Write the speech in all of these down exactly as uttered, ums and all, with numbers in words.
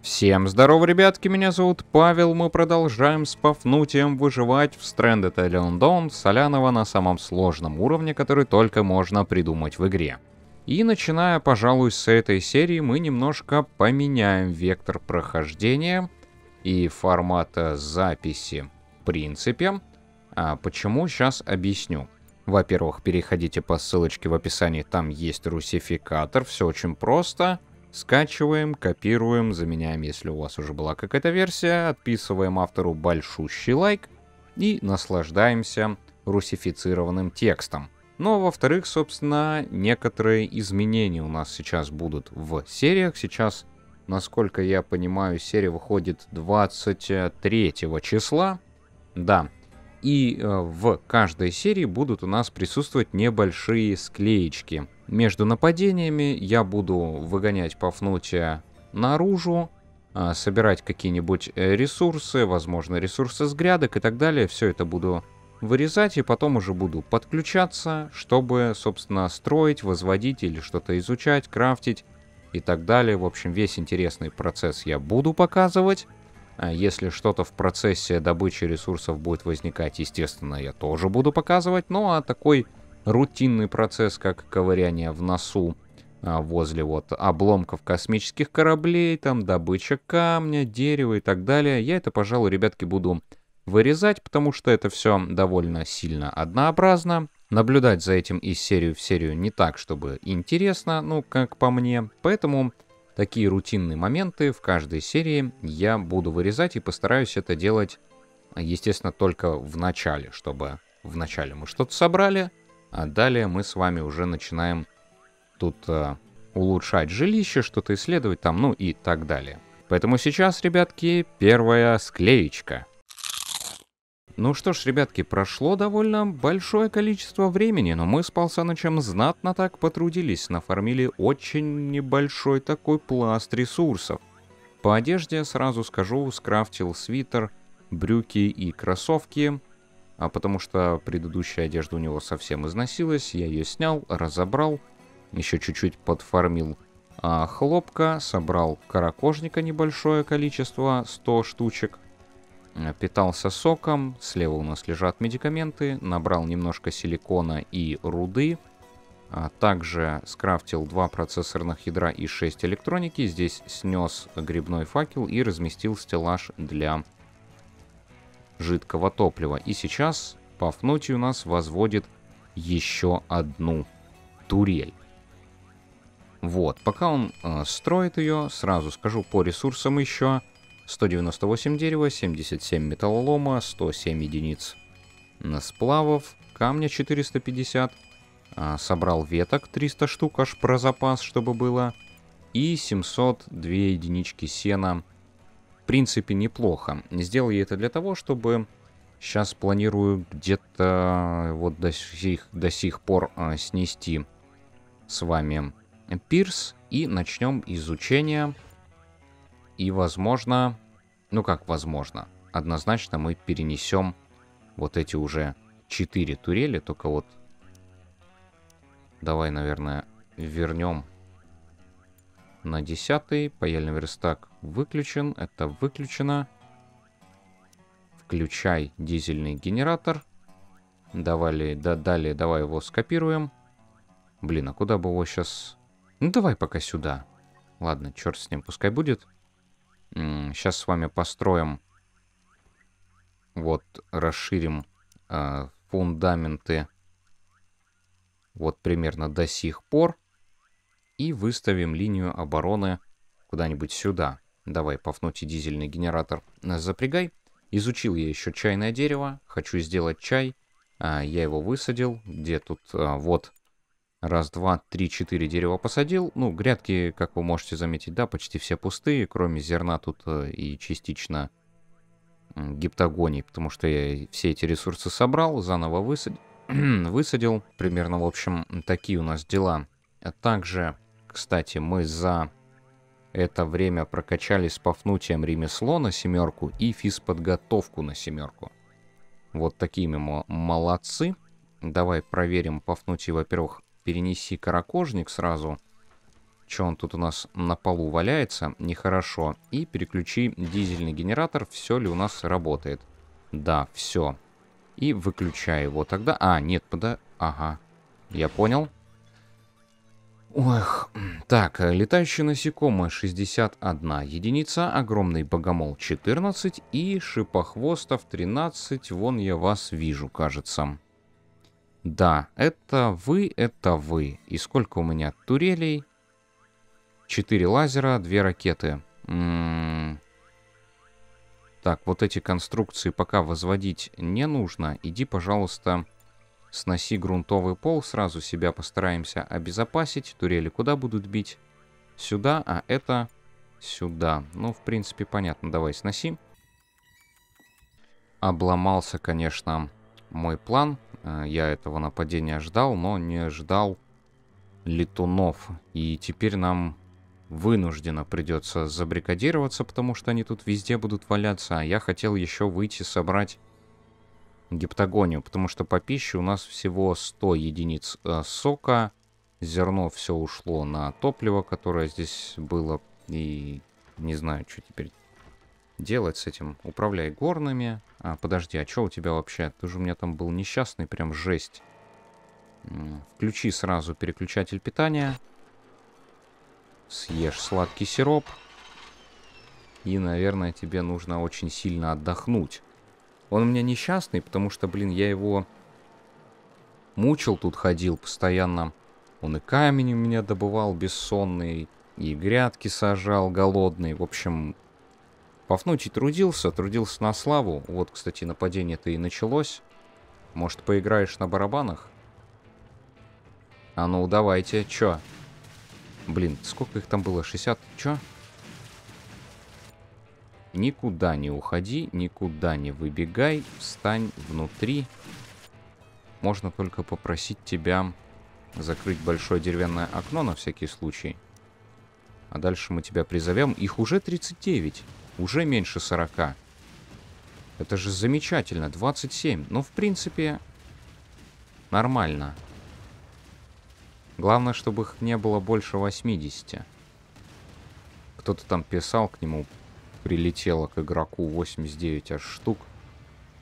Всем здорово, ребятки, меня зовут Павел, мы продолжаем с Пафнутием выживать в Stranded: Alien Dawn Солянова на самом сложном уровне, который только можно придумать в игре. И начиная, пожалуй, с этой серии, мы немножко поменяем вектор прохождения и формата записи в принципе. А почему, сейчас объясню. Во-первых, переходите по ссылочке в описании, там есть русификатор, все очень просто. Скачиваем, копируем, заменяем, если у вас уже была какая-то версия, отписываем автору большущий лайк и наслаждаемся русифицированным текстом. Ну, во-вторых, собственно, некоторые изменения у нас сейчас будут в сериях. Сейчас, насколько я понимаю, серия выходит двадцать третьего числа. Да. И в каждой серии будут у нас присутствовать небольшие склеечки. Между нападениями я буду выгонять Пафнутия наружу, собирать какие-нибудь ресурсы, возможно, ресурсы с грядок и так далее. Все это буду вырезать и потом уже буду подключаться, чтобы, собственно, строить, возводить или что-то изучать, крафтить и так далее. В общем, весь интересный процесс я буду показывать. Если что-то в процессе добычи ресурсов будет возникать, естественно, я тоже буду показывать. Ну а такой рутинный процесс, как ковыряние в носу возле вот обломков космических кораблей, там добыча камня, дерева и так далее, я это, пожалуй, ребятки, буду вырезать, потому что это все довольно сильно однообразно. Наблюдать за этим из серии в серию не так, чтобы интересно, ну, как по мне. Поэтому такие рутинные моменты в каждой серии я буду вырезать и постараюсь это делать, естественно, только в начале, чтобы в начале мы что-то собрали, а далее мы с вами уже начинаем тут э, улучшать жилище, что-то исследовать там, ну и так далее. Поэтому сейчас, ребятки, первая склеечка. Ну что ж, ребятки, прошло довольно большое количество времени, но мы с Палсанычем знатно так потрудились, нафармили очень небольшой такой пласт ресурсов. По одежде, сразу скажу, скрафтил свитер, брюки и кроссовки, а потому что предыдущая одежда у него совсем износилась, я ее снял, разобрал, еще чуть-чуть подфармил а, хлопка, собрал каракожника небольшое количество, сто штучек. Питался соком, слева у нас лежат медикаменты, набрал немножко силикона и руды, а также скрафтил два процессорных ядра и шесть электроники, здесь снес грибной факел и разместил стеллаж для жидкого топлива. И сейчас Пафнутий у нас возводит еще одну турель. Вот, пока он э, строит ее, сразу скажу по ресурсам еще. сто девяносто восемь дерева, семьдесят семь металлолома, сто семь единиц сплавов, камня четыреста пятьдесят, собрал веток триста штук аж про запас, чтобы было, и семьсот две единички сена. В принципе, неплохо. Сделал я это для того, чтобы сейчас планирую где-то вот до сих, до сих пор снести с вами пирс и начнем изучение. И возможно, ну как возможно, однозначно мы перенесем вот эти уже четыре турели, только вот давай, наверное, вернем на десятый, паяльный верстак выключен, это выключено, включай дизельный генератор, давали, да, далее давай его скопируем, блин, а куда бы его сейчас, ну давай пока сюда, ладно, черт с ним, пускай будет. Сейчас с вами построим, вот расширим э, фундаменты вот примерно до сих пор и выставим линию обороны куда-нибудь сюда. Давай, Пафнутий, дизельный генератор запрягай. Изучил я еще чайное дерево, хочу сделать чай, а, я его высадил, где тут а, вот раз, два, три, четыре дерева посадил. Ну, грядки, как вы можете заметить, да, почти все пустые, кроме зерна тут и частично гиптогоний, потому что я все эти ресурсы собрал, заново высадил, высадил. Примерно, в общем, такие у нас дела. А также, кстати, мы за это время прокачали с Пафнутием ремесло на семерку и физподготовку на семерку. Вот такими мы молодцы. Давай проверим Пафнутий, во-первых, перенеси каракожник сразу Что он тут у нас на полу валяется? Нехорошо. И переключи дизельный генератор. Все ли у нас работает? Да, все. И выключай его тогда. А, нет, пода... Ага. Я понял. Ох. Так, летающие насекомые шестьдесят одна единица. Огромный богомол четырнадцать. И шипохвостов тринадцать. Вон я вас вижу, кажется. Да, это вы, это вы. И сколько у меня турелей? четыре лазера, две ракеты. М-м-м. Так, вот эти конструкции пока возводить не нужно. Иди, пожалуйста, сноси грунтовый пол. Сразу себя постараемся обезопасить. Турели куда будут бить? Сюда, а это сюда. Ну, в принципе, понятно. Давай сноси. Обломался, конечно, мой план. Я этого нападения ждал, но не ждал летунов. И теперь нам... вынужденно придется забаррикадироваться, потому что они тут везде будут валяться. А я хотел еще выйти собрать гептагонию, потому что по пище у нас всего сто единиц э, сока. Зерно все ушло на топливо, которое здесь было. И не знаю, что теперь делать с этим. Управляй горными. А, подожди, а что у тебя вообще? Ты же у меня там был несчастный, прям жесть. Включи сразу переключатель питания. Съешь сладкий сироп. И, наверное, тебе нужно очень сильно отдохнуть. Он у меня несчастный, потому что, блин, я его мучил, тут ходил постоянно. Он и камень у меня добывал бессонный, и грядки сажал голодный. В общем, Пафнутий трудился, трудился на славу. Вот, кстати, нападение-то и началось. Может, поиграешь на барабанах? А ну, давайте, чё? Блин, сколько их там было? шестьдесят? Чё? Никуда не уходи, никуда не выбегай, встань внутри. Можно только попросить тебя закрыть большое деревянное окно на всякий случай. А дальше мы тебя призовем. Их уже тридцать девять, уже меньше сорока. Это же замечательно, двадцать семь. Ну, в принципе, нормально. Главное, чтобы их не было больше восьмидесяти. Кто-то там писал, к нему прилетело к игроку восемьдесят девять аж штук.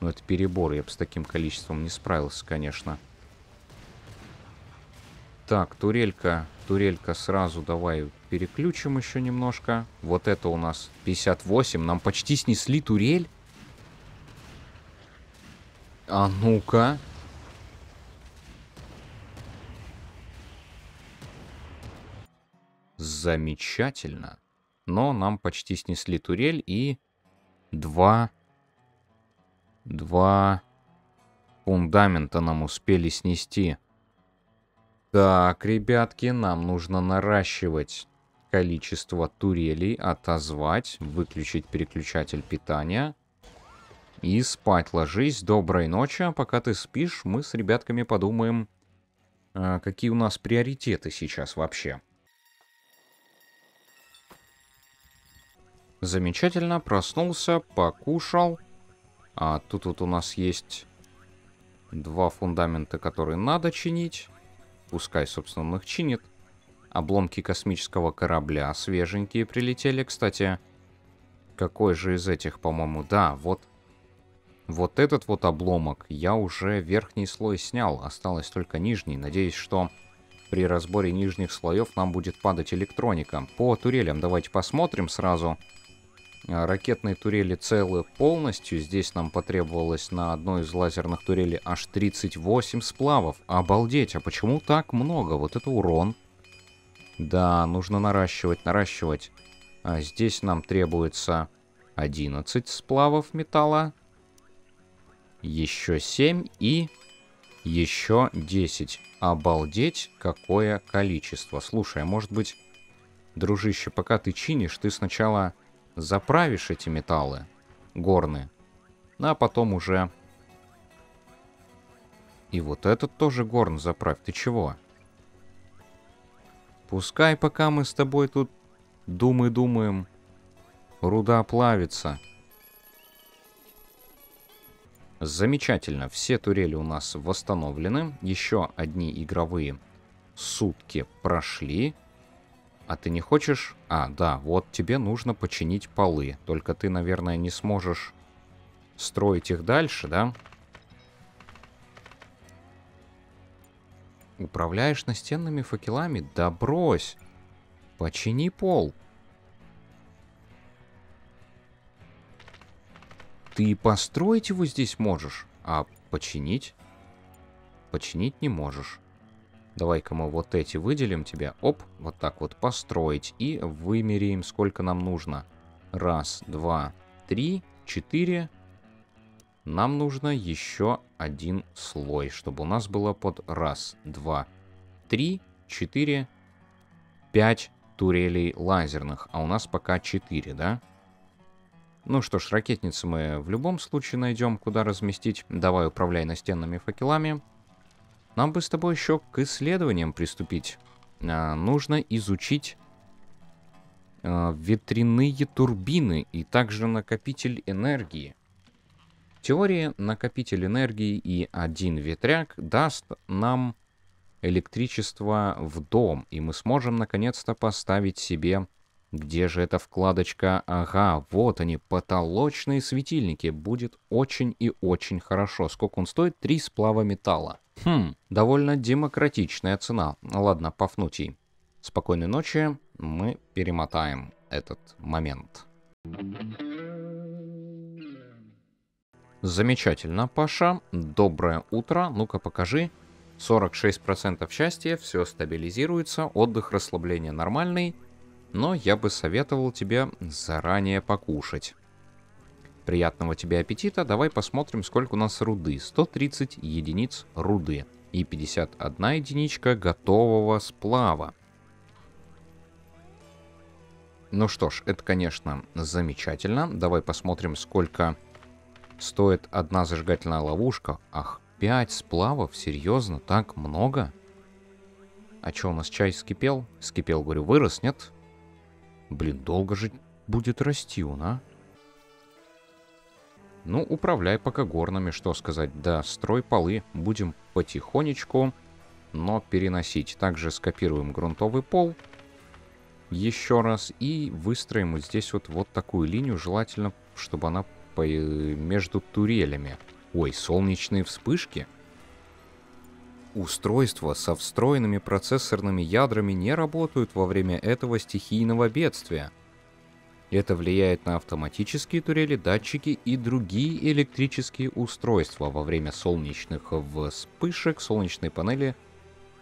Но это перебор, я бы с таким количеством не справился, конечно. Так, турелька, турелька сразу давай переключим еще немножко. Вот это у нас пятьдесят восемь, нам почти снесли турель. А ну-ка... Замечательно. Но нам почти снесли турель и два, два фундамента нам успели снести. Так, ребятки, нам нужно наращивать количество турелей, отозвать, выключить переключатель питания и спать ложись. Доброй ночи. А пока ты спишь, мы с ребятками подумаем, какие у нас приоритеты сейчас вообще. Замечательно, проснулся, покушал. А тут вот у нас есть два фундамента, которые надо чинить. Пускай, собственно, он их чинит. Обломки космического корабля свеженькие прилетели. Кстати, какой же из этих, по-моему, да, вот, вот этот вот обломок я уже верхний слой снял. Осталось только нижний. Надеюсь, что при разборе нижних слоев нам будет падать электроника. По турелям давайте посмотрим сразу. Ракетные турели целы полностью. Здесь нам потребовалось на одной из лазерных турелей аж тридцать восемь сплавов. Обалдеть, а почему так много? Вот это урон. Да, нужно наращивать, наращивать. А здесь нам требуется одиннадцать сплавов металла. Еще семь и еще десять. Обалдеть, какое количество. Слушай, может быть, дружище, пока ты чинишь, ты сначала... заправишь эти металлы горные, а потом уже и вот этот тоже горн заправь. Ты чего? Пускай пока мы с тобой тут думы думаем, руда плавится. Замечательно, все турели у нас восстановлены. Еще одни игровые сутки прошли. А ты не хочешь? А, да, вот тебе нужно починить полы. Только ты, наверное, не сможешь строить их дальше, да? Управляешь настенными факелами? Да брось! Почини пол. Ты построить его здесь можешь, а починить? Починить не можешь. Давай-ка мы вот эти выделим тебе. Оп, вот так вот построить. И вымеряем, сколько нам нужно. Раз, два, три, четыре. Нам нужно еще один слой, чтобы у нас было под раз, два, три, четыре, пять турелей лазерных. А у нас пока четыре, да? Ну что ж, ракетницы мы в любом случае найдем, куда разместить. Давай управляй настенными факелами. Нам бы с тобой еще к исследованиям приступить. А, нужно изучить а, ветряные турбины и также накопитель энергии. В теории накопитель энергии и один ветряк даст нам электричество в дом. И мы сможем наконец-то поставить себе... Где же эта вкладочка? Ага, вот они, потолочные светильники. Будет очень и очень хорошо. Сколько он стоит? Три сплава металла. Хм, довольно демократичная цена. Ладно, Пафнутий. Спокойной ночи, мы перемотаем этот момент. Замечательно, Паша. Доброе утро. Ну-ка, покажи. сорок шесть процентов счастья, все стабилизируется, отдых, расслабление нормальный. Но я бы советовал тебе заранее покушать. Приятного тебе аппетита. Давай посмотрим, сколько у нас руды. сто тридцать единиц руды. И пятьдесят одна единичка готового сплава. Ну что ж, это, конечно, замечательно. Давай посмотрим, сколько стоит одна зажигательная ловушка. Ах, пять сплавов? Серьезно? Так много? А что, у нас чай скипел? Скипел, говорю, вырос, нет? Блин, долго же будет расти он, а? Ну, управляй пока горными, что сказать. Да, строй полы. Будем потихонечку, но переносить. Также скопируем грунтовый пол. Еще раз. И выстроим вот здесь вот, вот такую линию. Желательно, чтобы она по... между турелями. Ой, солнечные вспышки. Устройства со встроенными процессорными ядрами не работают во время этого стихийного бедствия. Это влияет на автоматические турели, датчики и другие электрические устройства. Во время солнечных вспышек солнечные панели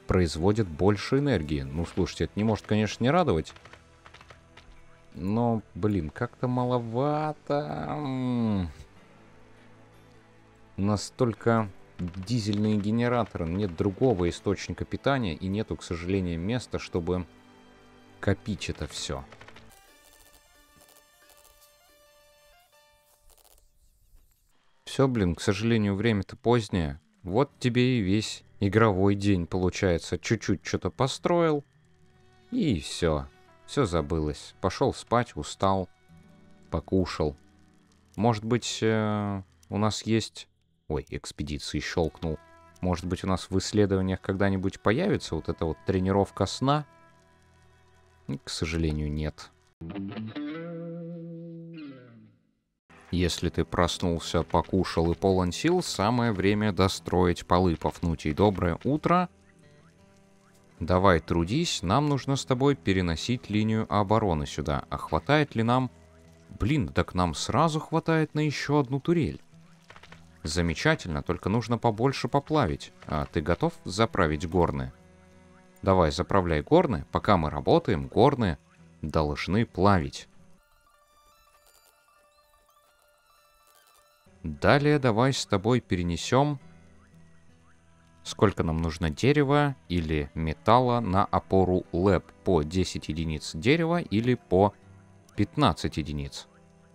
производят больше энергии. Ну, слушайте, это не может, конечно, не радовать. Но, блин, как-то маловато. Настолько... Дизельные генераторы, нет другого источника питания и нету, к сожалению, места, чтобы копить это все. Все, блин, к сожалению, время-то позднее. Вот тебе и весь игровой день получается. Чуть-чуть что-то построил и все. Все забылось. Пошел спать, устал, покушал. Может быть, э-э, у нас есть... Ой, экспедиции щелкнул. Может быть, у нас в исследованиях когда-нибудь появится вот эта вот тренировка сна? И, к сожалению, нет. Если ты проснулся, покушал и полон сил, самое время достроить полы, Пафнутий. Доброе утро. Давай трудись, нам нужно с тобой переносить линию обороны сюда. А хватает ли нам... Блин, так нам сразу хватает на еще одну турель. Замечательно, только нужно побольше поплавить. А ты готов заправить горны? Давай, заправляй горны. Пока мы работаем, горны должны плавить. Далее давай с тобой перенесем... Сколько нам нужно дерева или металла на опору лэп? По десять единиц дерева или по пятнадцать единиц?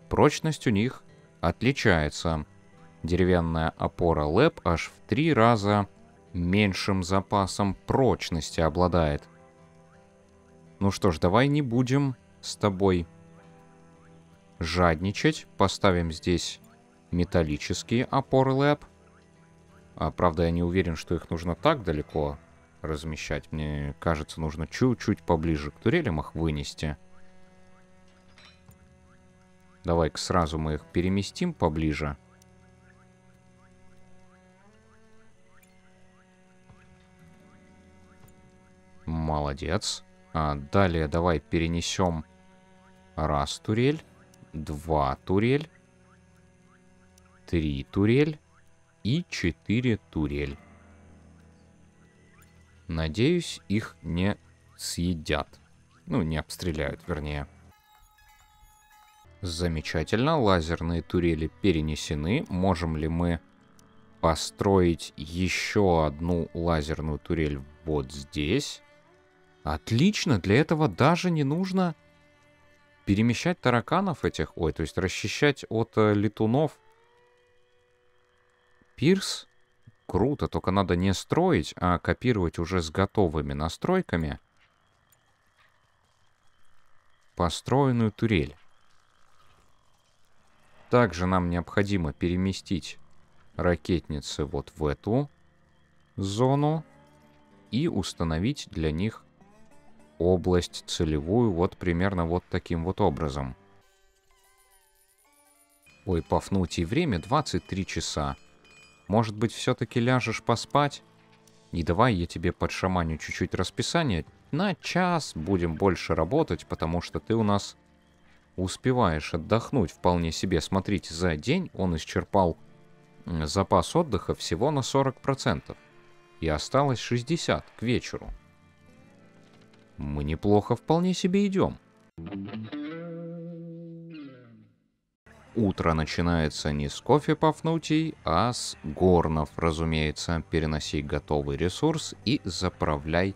Прочность у них отличается. Деревянная опора лэп аж в три раза меньшим запасом прочности обладает. Ну что ж, давай не будем с тобой жадничать. Поставим здесь металлические опоры лэп. А, правда, я не уверен, что их нужно так далеко размещать. Мне кажется, нужно чуть-чуть поближе к турелям их вынести. Давай-ка сразу мы их переместим поближе. Молодец. А далее давай перенесем раз турель, два турель, три турель и четыре турель. Надеюсь, их не съедят. Ну, не обстреляют, вернее. Замечательно. Лазерные турели перенесены. Можем ли мы построить еще одну лазерную турель вот здесь? Отлично, для этого даже не нужно перемещать тараканов этих, ой, то есть расчищать от э, летунов. Пирс, круто, только надо не строить, а копировать уже с готовыми настройками построенную турель. Также нам необходимо переместить ракетницы вот в эту зону и установить для них область целевую вот примерно вот таким вот образом. Ой, Пафнутий, время двадцать три часа. Может быть, все-таки ляжешь поспать? Не давай я тебе подшаманю чуть-чуть расписание. На час будем больше работать, потому что ты у нас успеваешь отдохнуть вполне себе. Смотрите, за день он исчерпал запас отдыха всего на сорок процентов. И осталось шестьдесят к вечеру. Мы неплохо вполне себе идем. Утро начинается не с кофе, Пафнутий, а с горнов, разумеется. Переноси готовый ресурс и заправляй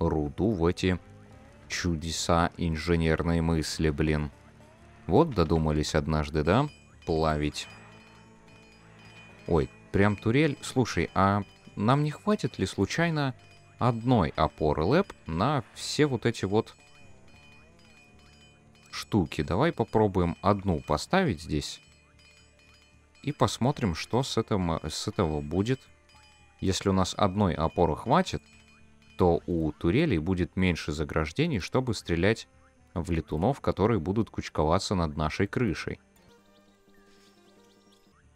руду в эти чудеса инженерной мысли, блин. Вот додумались однажды, да? Плавить. Ой, прям турель. Слушай, а нам не хватит ли случайно одной опоры лэп на все вот эти вот штуки? Давай попробуем одну поставить здесь. И посмотрим, что с, этим, с этого будет. Если у нас одной опоры хватит, то у турелей будет меньше заграждений, чтобы стрелять в летунов, которые будут кучковаться над нашей крышей.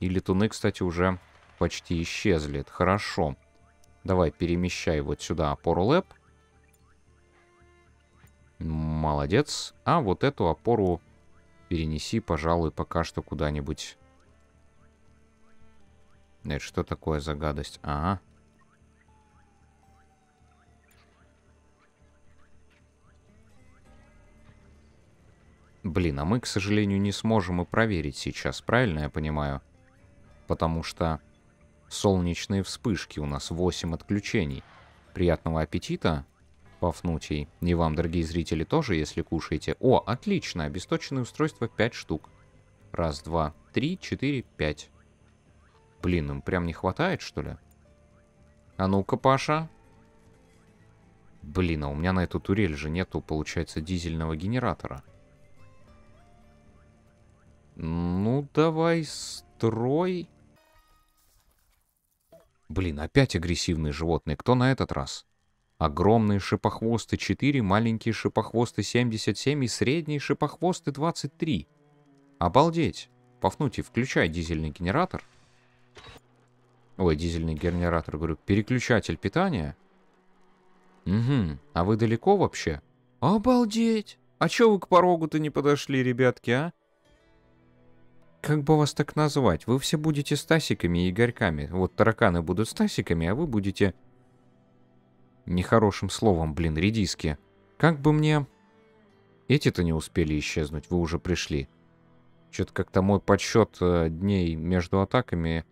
И летуны, кстати, уже почти исчезли. Это хорошо. Давай перемещай вот сюда опору лэп. Молодец. А вот эту опору перенеси, пожалуй, пока что куда-нибудь. Нет, что такое за гадость? Ага. Блин, а мы, к сожалению, не сможем и проверить сейчас, правильно я понимаю? Потому что солнечные вспышки, у нас восемь отключений. Приятного аппетита, Пафнутий. И вам, дорогие зрители, тоже, если кушаете. О, отлично, обесточенные устройства пять штук. Раз, два, три, четыре, пять. Блин, им прям не хватает, что ли? А ну-ка, Паша. Блин, а у меня на эту турель же нету, получается, дизельного генератора. Ну, давай, строй. Блин, опять агрессивные животные. Кто на этот раз? Огромные шипохвосты четыре, маленькие шипохвосты семьдесят семь и средние шипохвосты двадцать три. Обалдеть. Пафнутий, включай дизельный генератор. Ой, дизельный генератор, говорю, переключатель питания. Угу, а вы далеко вообще? Обалдеть. А чё вы к порогу-то не подошли, ребятки, а? Как бы вас так назвать? Вы все будете стасиками и игорьками. Вот тараканы будут стасиками, а вы будете... Нехорошим словом, блин, редиски. Как бы мне... Эти-то не успели исчезнуть, вы уже пришли. Чё-то как-то мой подсчет дней между атаками...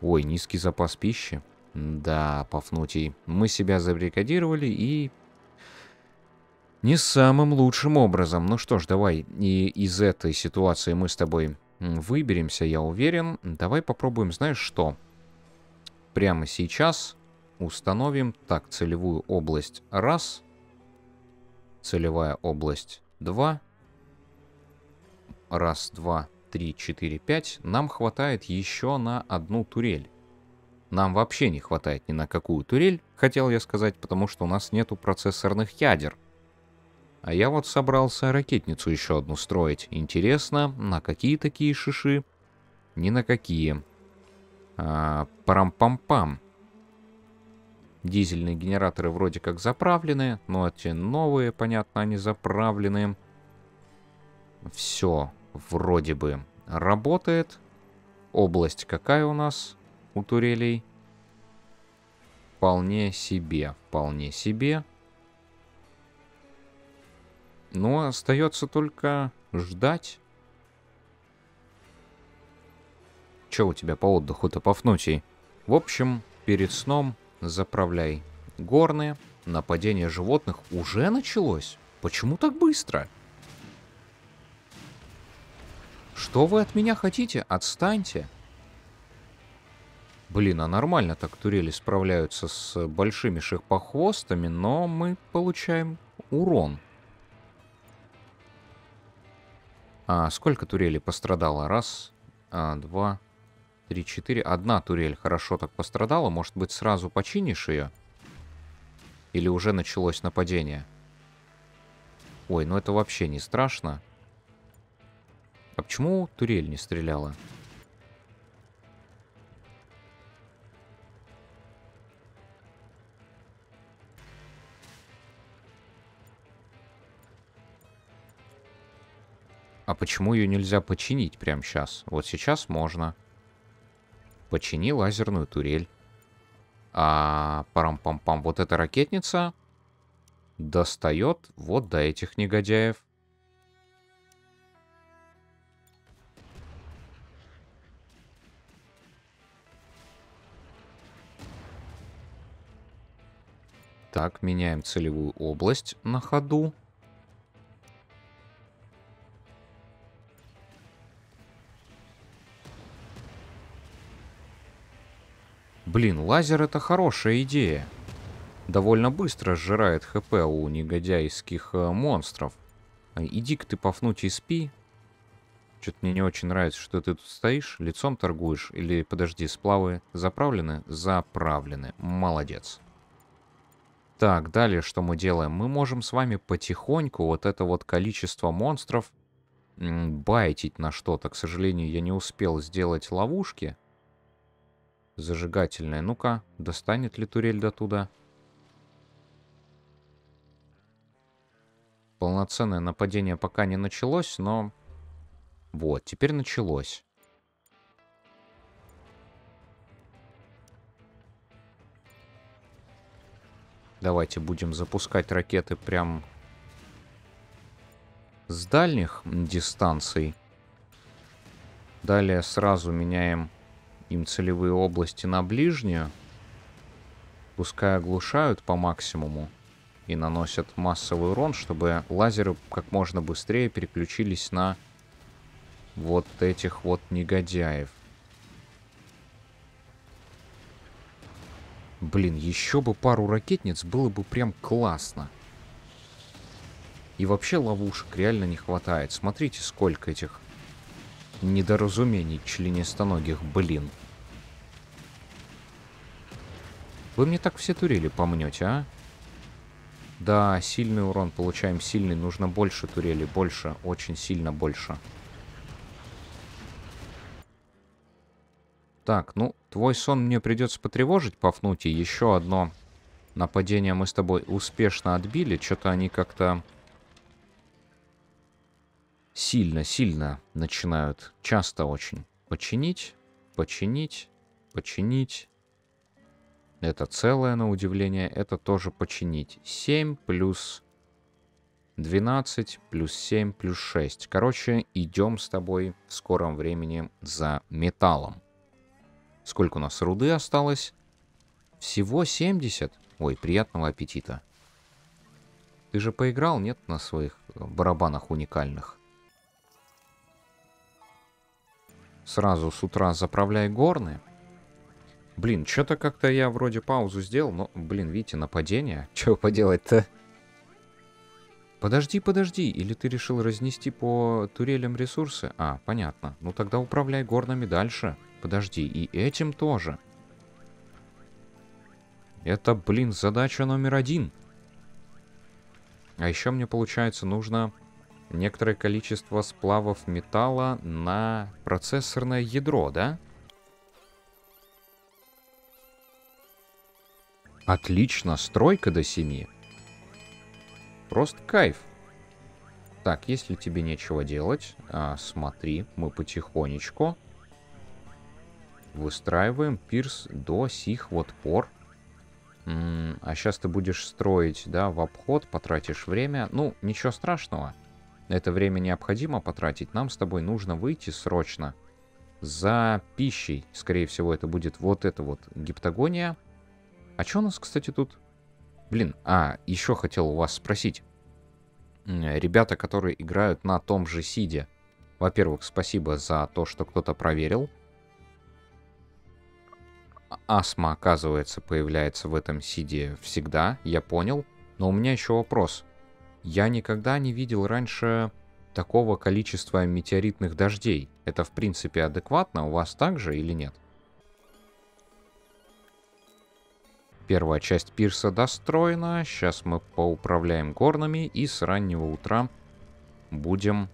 Ой, низкий запас пищи. Да, Пафнутий, мы себя забаррикадировали и... Не самым лучшим образом. Ну что ж, давай и из этой ситуации мы с тобой... Выберемся, я уверен. Давай попробуем, знаешь что? Прямо сейчас установим так целевую область раз, целевая область два, раз, два, три, четыре, пять. Нам хватает еще на одну турель. нам вообще не хватает ни на какую турель, хотел я сказать, потому что у нас нету процессорных ядер. А я вот собрался ракетницу еще одну строить. Интересно, на какие такие шиши? Ни на какие. А, парам-пам-пам. Дизельные генераторы вроде как заправлены, но эти новые, понятно, они заправлены. Все вроде бы работает. Область какая у нас у турелей? Вполне себе, вполне себе. Но остается только ждать. Че у тебя по отдыху-то, Пафнутий? В общем, перед сном заправляй горны. Нападение животных уже началось. Почему так быстро? Что вы от меня хотите? Отстаньте. Блин, а нормально так турели справляются с большими шипохвостами, но мы получаем урон. А сколько турелей пострадало? Раз, а, два, три, четыре. Одна турель хорошо так пострадала. Может быть, сразу починишь ее? Или уже началось нападение? Ой, ну это вообще не страшно. А почему турель не стреляла? А почему ее нельзя починить прямо сейчас? Вот сейчас можно. Почини лазерную турель. А парам-пам-пам. Вот эта ракетница достает вот до этих негодяев. Так, меняем целевую область на ходу. Блин, лазер — это хорошая идея. Довольно быстро сжирает ХП у негодяйских монстров. Иди-ка ты, Пафнутий, спи. Что-то мне не очень нравится, что ты тут стоишь, лицом торгуешь. Или, подожди, сплавы заправлены? Заправлены. Молодец. Так, далее что мы делаем? Мы можем с вами потихоньку вот это вот количество монстров байтить на что-то. К сожалению, я не успел сделать ловушки. Зажигательная. Ну-ка, достанет ли турель до туда? Полноценное нападение пока не началось, но... Вот, теперь началось. Давайте будем запускать ракеты прям с дальних дистанций. Далее сразу меняем... им целевые области на ближнюю. Пускай оглушают по максимуму и наносят массовый урон, чтобы лазеры как можно быстрее переключились на вот этих вот негодяев. Блин, еще бы пару ракетниц, было бы прям классно. И вообще ловушек реально не хватает. Смотрите, сколько этих недоразумений членистоногих, блин. Вы мне так все турели помнете, а? Да, сильный урон получаем, сильный. Нужно больше турели, больше, очень сильно больше. Так, ну, твой сон мне придется потревожить, Пафнутий. Еще одно нападение мы с тобой успешно отбили. Что-то они как-то... сильно-сильно начинают, часто очень. Починить, починить, починить. Это целое, на удивление, это тоже починить. семь плюс двенадцать плюс семь плюс шесть. Короче, идем с тобой в скором времени за металлом. Сколько у нас руды осталось? Всего семьдесят. Ой, приятного аппетита. Ты же поиграл, нет, на своих барабанах уникальных? Сразу с утра заправляй горны. Блин, что-то как-то я вроде паузу сделал, но, блин, видите, нападение. Чего поделать-то? Подожди, подожди. Или ты решил разнести по турелям ресурсы? А, понятно. Ну тогда управляй горнами дальше. Подожди, и этим тоже. Это, блин, задача номер один. А еще мне, получается, нужно некоторое количество сплавов металла на процессорное ядро, да? Отлично, стройка до семи. Просто кайф. Так, если тебе нечего делать, а, смотри, мы потихонечку выстраиваем пирс до сих вот пор. М-м, а сейчас ты будешь строить, да, в обход, потратишь время. Ну, ничего страшного. Это время необходимо потратить. Нам с тобой нужно выйти срочно за пищей. Скорее всего, это будет вот эта вот гиптогония. А что у нас, кстати, тут? Блин, а, еще хотел у вас спросить. Ребята, которые играют на том же сиде. Во-первых, спасибо за то, что кто-то проверил. Астма, оказывается, появляется в этом сиде всегда, я понял. Но у меня еще вопрос. Я никогда не видел раньше такого количества метеоритных дождей. Это, в принципе, адекватно? У вас так же или нет? Первая часть пирса достроена. Сейчас мы поуправляем горнами и с раннего утра будем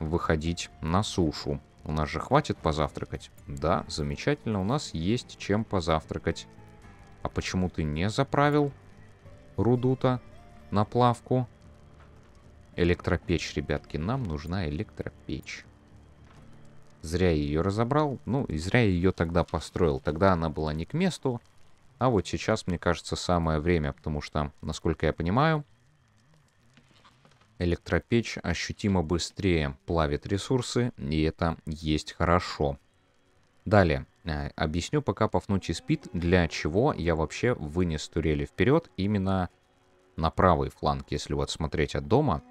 выходить на сушу. У нас же хватит позавтракать. Да, замечательно, у нас есть чем позавтракать. А почему ты не заправил руду-то на плавку? Электропечь, ребятки, нам нужна электропечь. Зря я ее разобрал. Ну, и зря я ее тогда построил. Тогда она была не к месту. А вот сейчас, мне кажется, самое время, потому что, насколько я понимаю, электропечь ощутимо быстрее плавит ресурсы, и это есть хорошо. Далее, э, объясню, пока Пафнутий спит, для чего я вообще вынес турели вперед, именно на правый фланг, если вот смотреть от дома.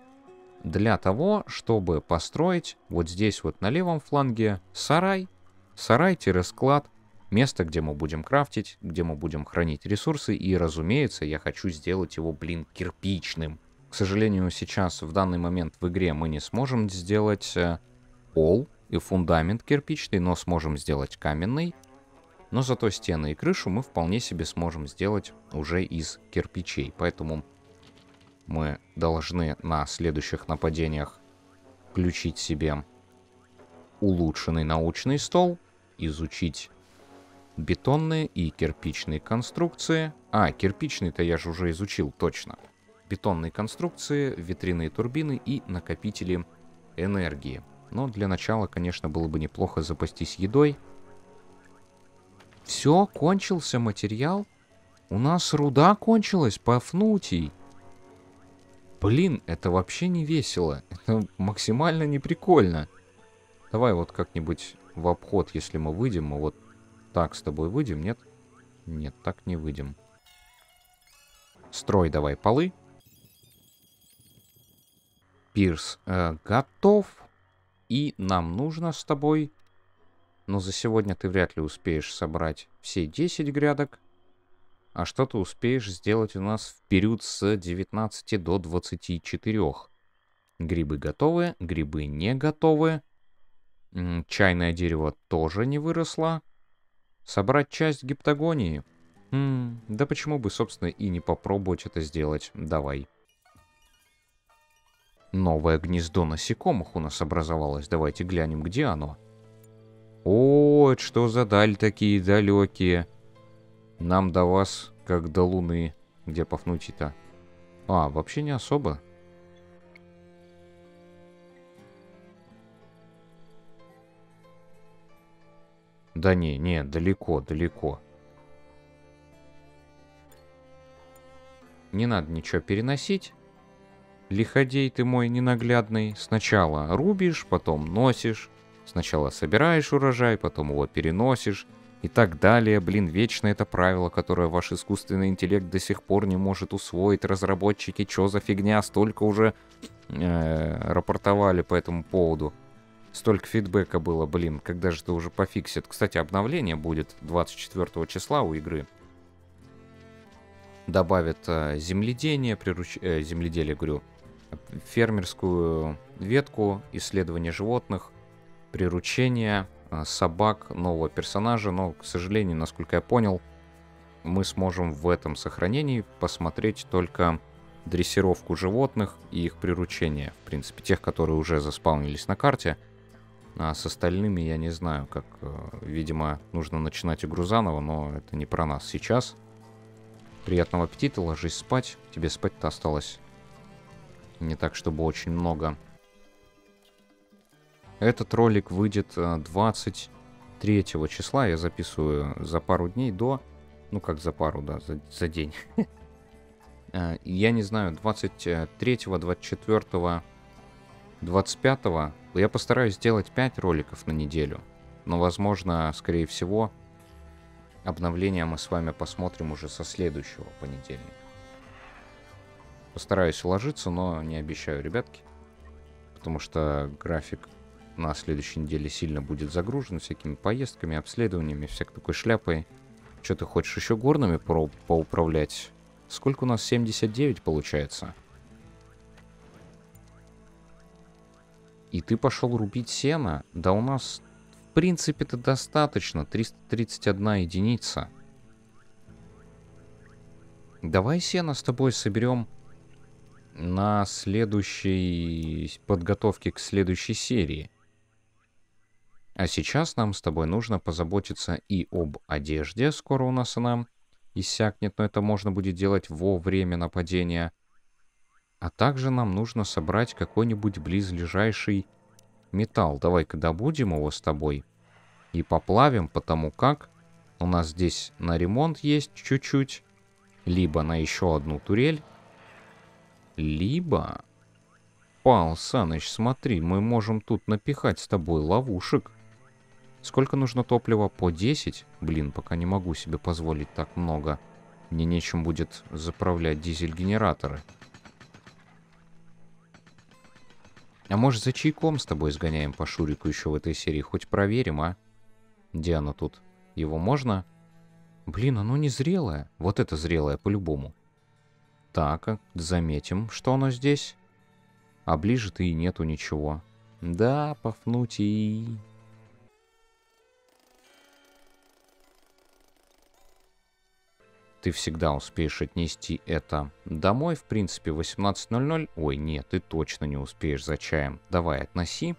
Для того, чтобы построить вот здесь вот на левом фланге сарай, сарай-склад, место, где мы будем крафтить, где мы будем хранить ресурсы. И, разумеется, я хочу сделать его, блин, кирпичным. К сожалению, сейчас, в данный момент в игре мы не сможем сделать пол и фундамент кирпичный, но сможем сделать каменный. Но зато стены и крышу мы вполне себе сможем сделать уже из кирпичей. Поэтому мы должны на следующих нападениях включить себе улучшенный научный стол, изучить бетонные и кирпичные конструкции. А, кирпичный-то я же уже изучил, точно. Бетонные конструкции, ветряные турбины и накопители энергии. Но для начала, конечно, было бы неплохо запастись едой. Все, кончился материал. У нас руда кончилась, Пафнутий. Блин, это вообще не весело. Это максимально неприкольно. Давай вот как-нибудь в обход, если мы выйдем, мы вот... Так, с тобой выйдем, нет? Нет, так не выйдем. Строй давай полы. Пирс э, готов. И нам нужно с тобой... Но за сегодня ты вряд ли успеешь собрать все десять грядок. А что ты успеешь сделать у нас в период с девятнадцати до двадцати четырёх? Грибы готовы, грибы не готовы. Чайное дерево тоже не выросло. Собрать часть гиптогонии? М-м, да почему бы, собственно, и не попробовать это сделать? Давай. Новое гнездо насекомых у нас образовалось. Давайте глянем, где оно. О, это что за даль такие далекие? Нам до вас, как до луны. Где Пафнутий-то? А, вообще не особо. Да не, не, далеко, далеко. Не надо ничего переносить. Лиходей ты мой ненаглядный. Сначала рубишь, потом носишь. Сначала собираешь урожай, потом его переносишь. И так далее. Блин, вечно это правило, которое ваш искусственный интеллект до сих пор не может усвоить. Разработчики, чё за фигня? Столько уже э, рапортовали по этому поводу. Столько фидбэка было, блин, когда же это уже пофиксит. Кстати, обновление будет двадцать четвёртого числа у игры. Добавят э, земледение, прируч... э, земледелие, говорю, фермерскую ветку, исследование животных, приручение, э, собак, нового персонажа. Но, к сожалению, насколько я понял, мы сможем в этом сохранении посмотреть только дрессировку животных и их приручение. В принципе, тех, которые уже заспаунились на карте. А с остальными я не знаю, как, видимо, нужно начинать игру заново, но это не про нас сейчас. Приятного аппетита, ложись спать. Тебе спать-то осталось не так, чтобы очень много. Этот ролик выйдет двадцать третьего числа. Я записываю за пару дней до... Ну как за пару, да, за, за день. Я не знаю, двадцать третьего, двадцать четвёртого, двадцать пятого. Я постараюсь сделать пять роликов на неделю. Но, возможно, скорее всего, обновления мы с вами посмотрим уже со следующего понедельника. Постараюсь уложиться, но не обещаю, ребятки. Потому что график на следующей неделе сильно будет загружен всякими поездками, обследованиями, всякой такой шляпой. Что ты хочешь еще горными по поуправлять? Сколько у нас? семьдесят девять получается. И ты пошел рубить сено? Да у нас, в принципе-то, достаточно. триста тридцать одна единица. Давай сено с тобой соберем на следующей подготовке к следующей серии. А сейчас нам с тобой нужно позаботиться и об одежде. Скоро у нас она иссякнет, но это можно будет делать во время нападения. А также нам нужно собрать какой-нибудь близлежащий металл. Давай-ка добудем его с тобой и поплавим, потому как у нас здесь на ремонт есть чуть-чуть, либо на еще одну турель, либо... Пал Саныч, смотри, мы можем тут напихать с тобой ловушек. Сколько нужно топлива? По десять? Блин, пока не могу себе позволить так много. Мне нечем будет заправлять дизель-генераторы. А может, за чайком с тобой сгоняем по Шурику еще в этой серии? Хоть проверим, а? Где оно тут? Его можно? Блин, оно не зрелое. Вот это зрелое по-любому. Так, заметим, что оно здесь. А ближе-то и нету ничего. Да, Пафнутий... Ты всегда успеешь отнести это домой. В принципе, восемнадцать ноль ноль. Ой, нет, ты точно не успеешь за чаем. Давай, относи.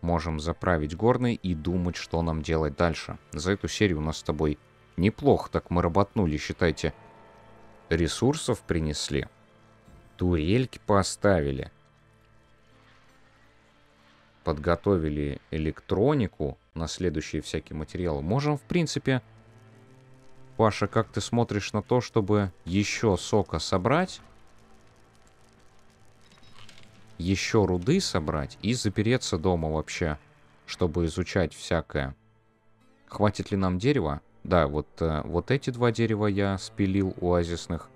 Можем заправить горный и думать, что нам делать дальше. За эту серию у нас с тобой неплохо так мы работнули, считайте. Ресурсов принесли. Турельки поставили. Подготовили электронику на следующие всякие материалы. Можем, в принципе... Паша, как ты смотришь на то, чтобы еще сока собрать, еще руды собрать и запереться дома вообще, чтобы изучать всякое? Хватит ли нам дерева? Да, вот, вот эти два дерева я спилил оазисных.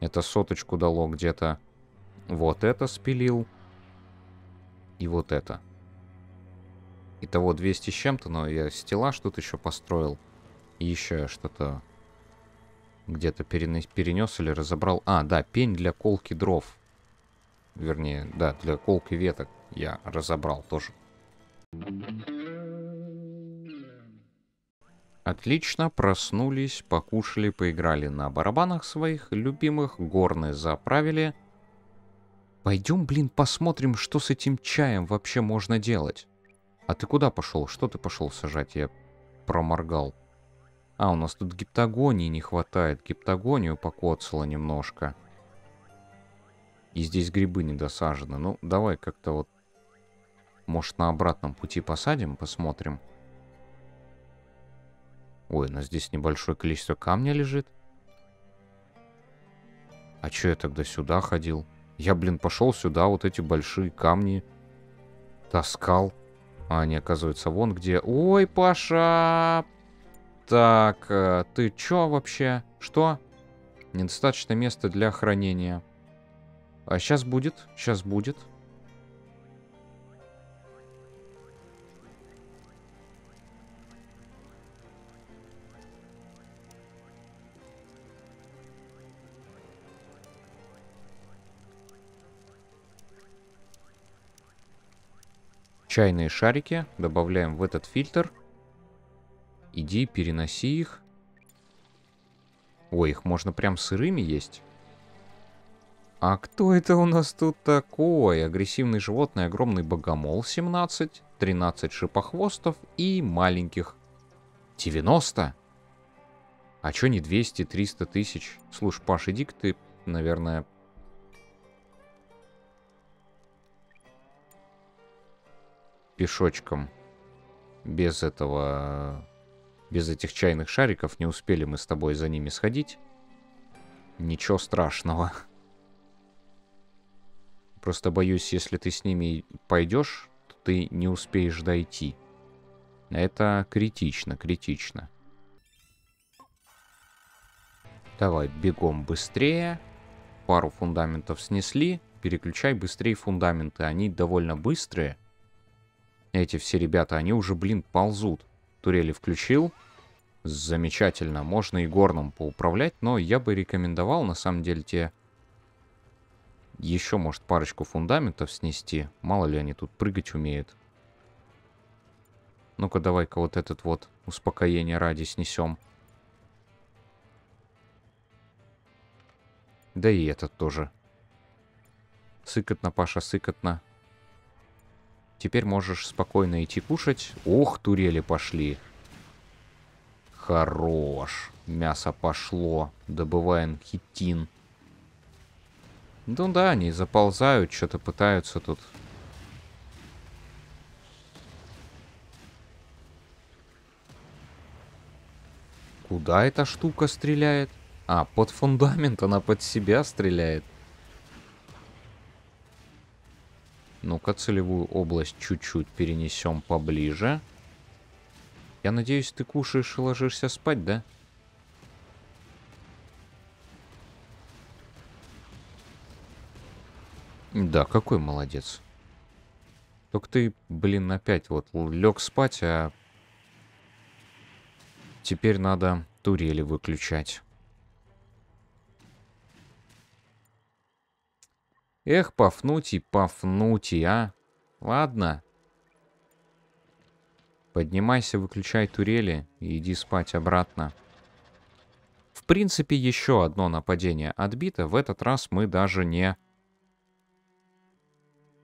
Это соточку дало где-то. Вот это спилил. И вот это. Итого двести с чем-то, но я стеллаж тут еще построил. И еще что-то... Где-то перенес или разобрал. А, да, пень для колки дров. Вернее, да, для колки веток я разобрал тоже. Отлично, проснулись, покушали, поиграли на барабанах своих любимых. Горны заправили. Пойдем, блин, посмотрим, что с этим чаем вообще можно делать. А ты куда пошел? Что ты пошел сажать? Я проморгал. А, у нас тут гиптагонии не хватает. Гиптагонию покоцало немножко. И здесь грибы недосажены. Ну, давай как-то вот... Может, на обратном пути посадим, посмотрим. Ой, у нас здесь небольшое количество камня лежит. А чё я тогда сюда ходил? Я, блин, пошел сюда, вот эти большие камни таскал. А они, оказывается, вон где... Ой, Паша... Так, ты чё вообще? Что? Недостаточно места для хранения. А сейчас будет, сейчас будет. Чайные шарики добавляем в этот фильтр. Иди, переноси их. Ой, их можно прям сырыми есть. А кто это у нас тут такой? Агрессивный животный, огромный богомол семнадцать, тринадцать шипохвостов и маленьких девяносто. А чё не двести-триста тысяч? Слушай, Паш, иди-ка ты, наверное... Пешочком. Без этого... Без этих чайных шариков не успели мы с тобой за ними сходить. Ничего страшного. Просто боюсь, если ты с ними пойдешь, то ты не успеешь дойти. Это критично, критично. Давай, бегом быстрее. Пару фундаментов снесли. Переключай быстрее фундаменты. Они довольно быстрые. Эти все ребята, они уже, блин, ползут. Турели включил. Замечательно. Можно и горном поуправлять, но я бы рекомендовал, на самом деле, те... Еще, может, парочку фундаментов снести. Мало ли они тут прыгать умеют. Ну-ка, давай-ка вот этот вот успокоение ради снесем. Да и этот тоже. Сыкотно, Паша, сыкотно. Теперь можешь спокойно идти кушать. Ох, турели пошли. Хорош. Мясо пошло. Добываем хитин. Ну да, они заползают, что-то пытаются тут. Куда эта штука стреляет? А, под фундамент она под себя стреляет. Ну-ка, целевую область чуть-чуть перенесем поближе. Я надеюсь, ты кушаешь и ложишься спать, да? Да, какой молодец. Только ты, блин, опять вот лег спать, а теперь надо турели выключать. Эх, Пафнутий, Пафнутий, а? Ладно. Поднимайся, выключай турели и иди спать обратно. В принципе, еще одно нападение отбито. В этот раз мы даже не...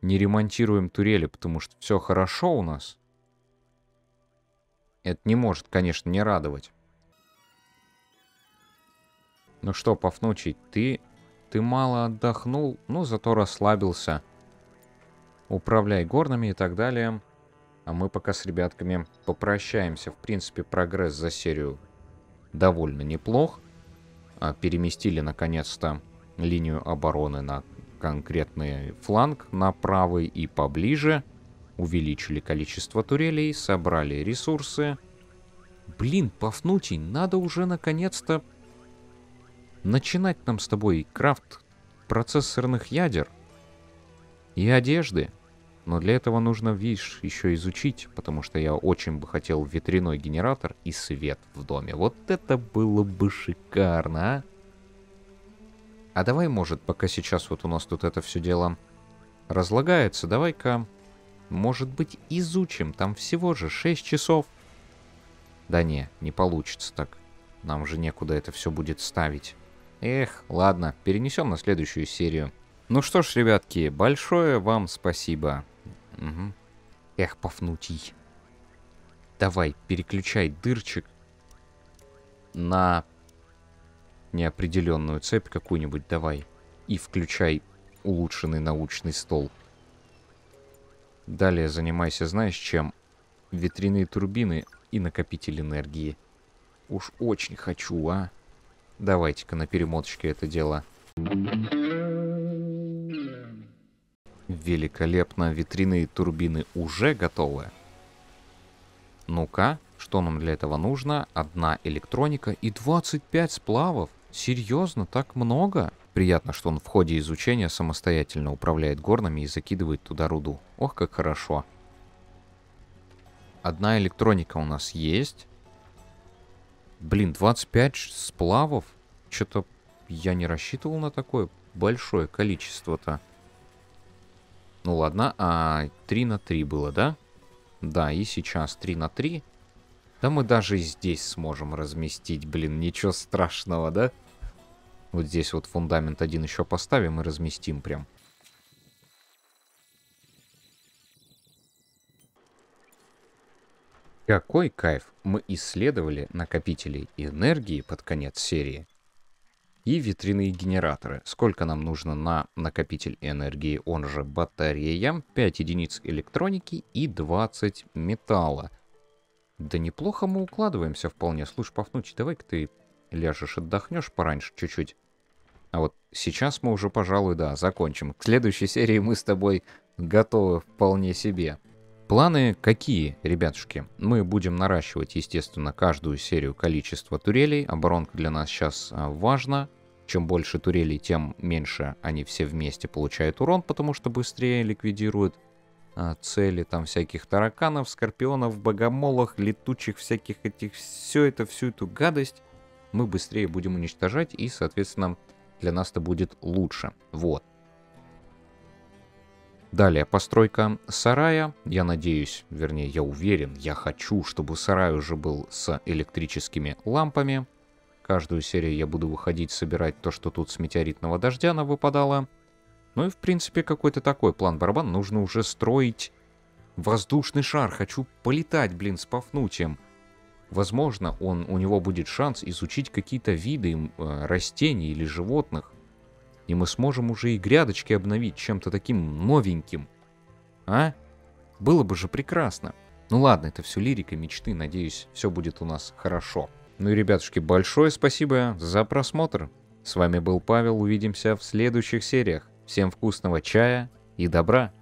Не ремонтируем турели, потому что все хорошо у нас. Это не может, конечно, не радовать. Ну что, Пафнутий, ты, ты мало отдохнул, но зато расслабился. Управляй горными и так далее. А мы пока с ребятками попрощаемся. В принципе, прогресс за серию довольно неплох. Переместили, наконец-то, линию обороны на... конкретный фланг, на правый и поближе. Увеличили количество турелей, собрали ресурсы. Блин, Пафнутий, надо уже наконец-то начинать нам с тобой крафт процессорных ядер и одежды. Но для этого нужно, видишь, еще изучить, потому что я очень бы хотел ветряной генератор и свет в доме. Вот это было бы шикарно, а? А давай, может, пока сейчас вот у нас тут это все дело разлагается, давай-ка, может быть, изучим. Там всего же шесть часов. Да не, не получится так. Нам же некуда это все будет ставить. Эх, ладно, перенесем на следующую серию. Ну что ж, ребятки, большое вам спасибо. Угу. Эх, Пафнутий. Давай, переключай дырчик на... неопределенную цепь какую-нибудь давай. И включай улучшенный научный стол. Далее занимайся, знаешь, чем? Ветряные турбины и накопитель энергии. Уж очень хочу, а? Давайте-ка на перемоточке это дело. Великолепно, ветряные турбины уже готовы. Ну-ка, что нам для этого нужно? Одна электроника и двадцать пять сплавов. Серьезно, так много? Приятно, что он в ходе изучения самостоятельно управляет горнами и закидывает туда руду. Ох, как хорошо. Одна электроника у нас есть. Блин, двадцать пять сплавов? Что-то я не рассчитывал на такое большое количество-то. Ну ладно, а три на три было, да? Да, и сейчас три на три. Да мы даже и здесь сможем разместить, блин, ничего страшного, да? Вот здесь вот фундамент один еще поставим и разместим прям. Какой кайф! Мы исследовали накопители энергии под конец серии. И ветряные генераторы. Сколько нам нужно на накопитель энергии, он же батарея, пять единиц электроники и двадцать металла. Да неплохо мы укладываемся вполне. Слушай, Пафнутий, давай-ка ты ляжешь, отдохнешь пораньше чуть-чуть. А вот сейчас мы уже, пожалуй, да, закончим. К следующей серии мы с тобой готовы вполне себе. Планы какие, ребятушки? Мы будем наращивать, естественно, каждую серию количество турелей. Оборонка для нас сейчас важна. Чем больше турелей, тем меньше они все вместе получают урон, потому что быстрее ликвидируют а, цели там всяких тараканов, скорпионов, богомолов, летучих всяких этих... Все это, всю эту гадость мы быстрее будем уничтожать, и, соответственно, для нас-то будет лучше. Вот. Далее, постройка сарая. Я надеюсь, вернее, я уверен, я хочу, чтобы сарай уже был с электрическими лампами. Каждую серию я буду выходить, собирать то, что тут с метеоритного дождя она выпадала. Ну и, в принципе, какой-то такой план-барабан. Нужно уже строить воздушный шар. Хочу полетать, блин, с Пафнутием. Возможно, он, у него будет шанс изучить какие-то виды э, растений или животных. И мы сможем уже и грядочки обновить чем-то таким новеньким. А? Было бы же прекрасно. Ну ладно, это все лирика, мечты. Надеюсь, все будет у нас хорошо. Ну и, ребятушки, большое спасибо за просмотр. С вами был Павел. Увидимся в следующих сериях. Всем вкусного чая и добра.